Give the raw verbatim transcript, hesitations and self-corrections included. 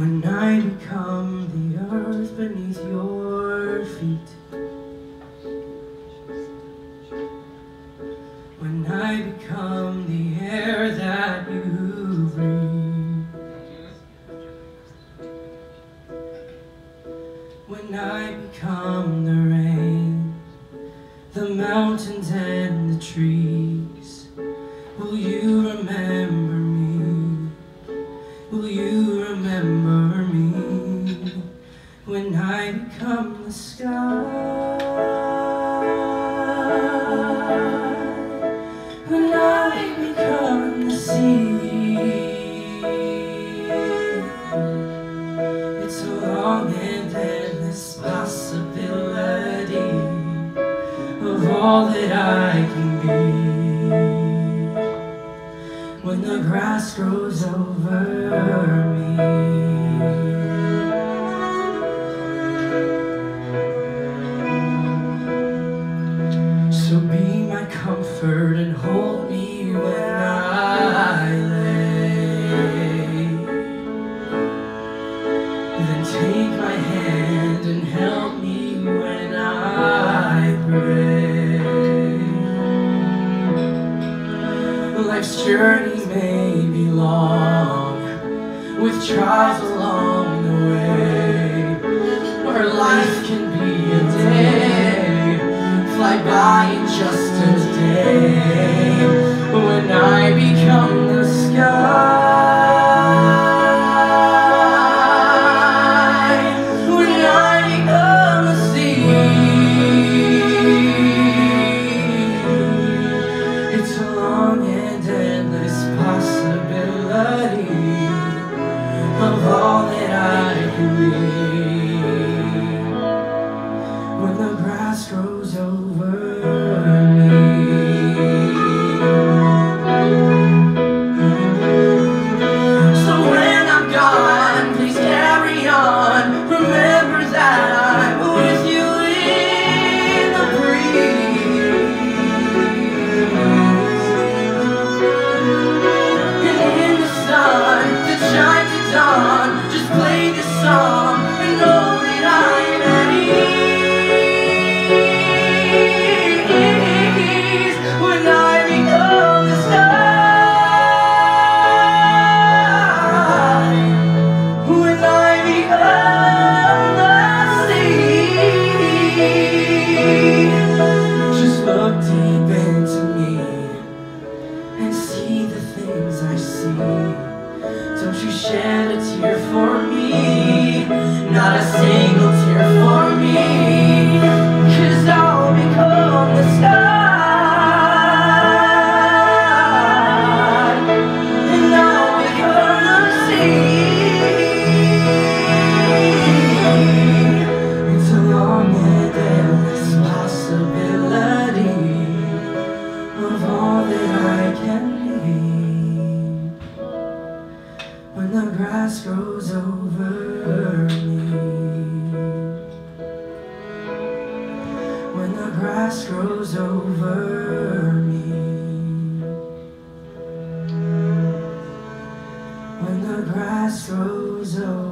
When I become the earth beneath your feet, when I become the air that you breathe, when I become the rain, the mountains and the trees, will you remember me? Will you remember me when I become the sky? When I become the sea, it's a long and endless possibility of all that I can be. When the grass grows over me, so be my comfort and hold me when I lay. Then take my hand and help me when I pray. Life's journey may be long, with trials along the way, where life can be a day, fly by in just a day. When I become the sky, when I become the sea, it's a long and endless possibility of all that I can be. When the grass grows over, shed a tear for me, not a single tear for me, 'cause I'll become the sky, and I'll become the sea. It's a long and endless possibility of all that I can be. When the grass grows over me, when the grass grows over me, when the grass grows over me.